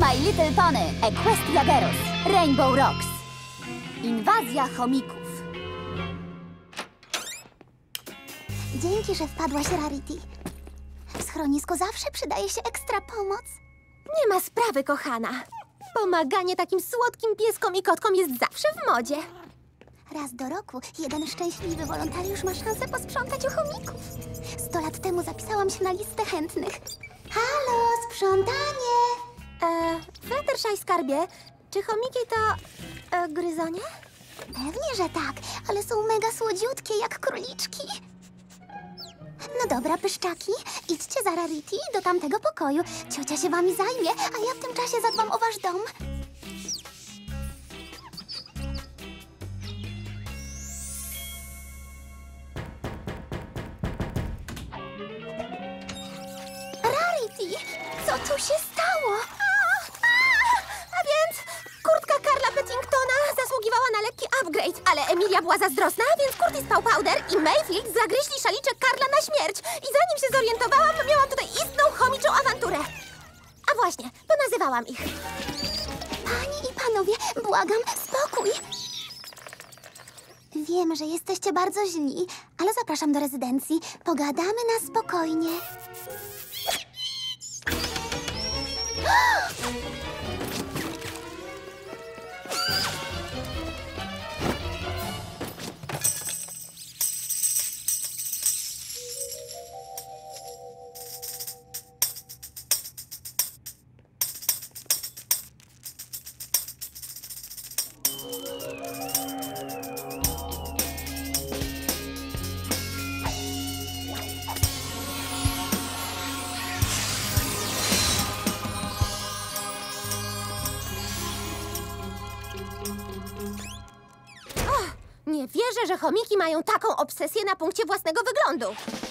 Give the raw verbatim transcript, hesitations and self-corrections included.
My Little Pony, Equestria Girls, Rainbow Rocks. Inwazja chomików. Dzięki, że wpadłaś, Rarity. W schronisku zawsze przydaje się ekstra pomoc. Nie ma sprawy, kochana. Pomaganie takim słodkim pieskom i kotkom jest zawsze w modzie. Raz do roku jeden szczęśliwy wolontariusz ma szansę posprzątać u chomików. Sto lat temu zapisałam się na listę chętnych. Halo, sprzątanie! E, Fluttershy, skarbie, czy chomiki to e, gryzonie? Pewnie, że tak, ale są mega słodziutkie jak króliczki. No dobra, pyszczaki, idźcie za Rarity do tamtego pokoju. Ciocia się wami zajmie, a ja w tym czasie zadbam o wasz dom. Co tu się stało? A, a, a więc kurtka Karla Pettingtona zasługiwała na lekki upgrade, ale Emilia była zazdrosna, więc Curtis Pałpowder i Mayfield zagryźli szaliczek Karla na śmierć. I zanim się zorientowałam, miałam tutaj istną chomiczą awanturę. A właśnie, ponazywałam ich. Panie i panowie, błagam, spokój. Wiem, że jesteście bardzo źli, ale zapraszam do rezydencji. Pogadamy na spokojnie. Wierzę, że chomiki mają taką obsesję na punkcie własnego wyglądu.